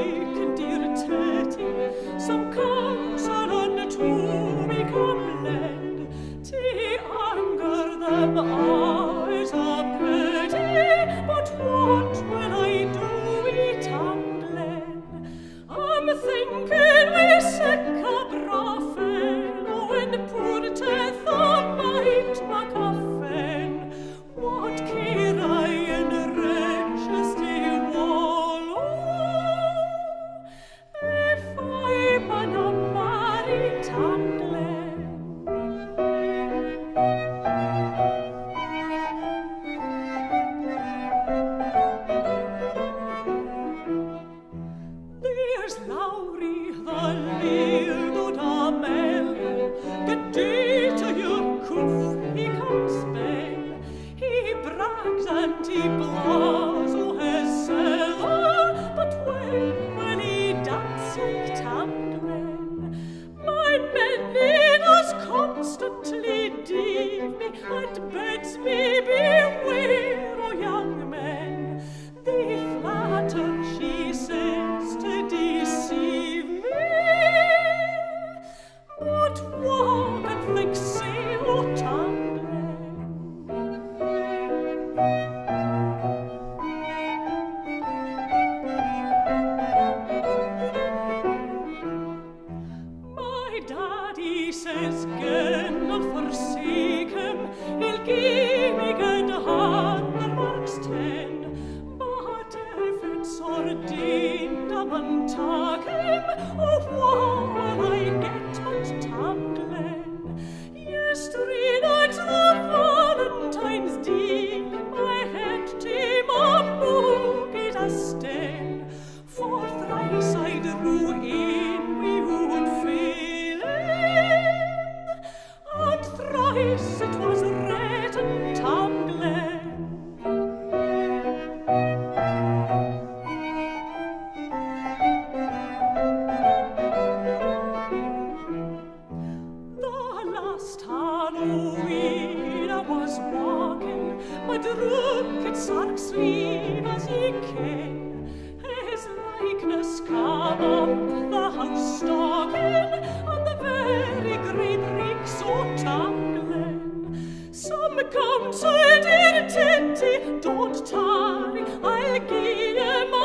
Don't tarry, I'll give him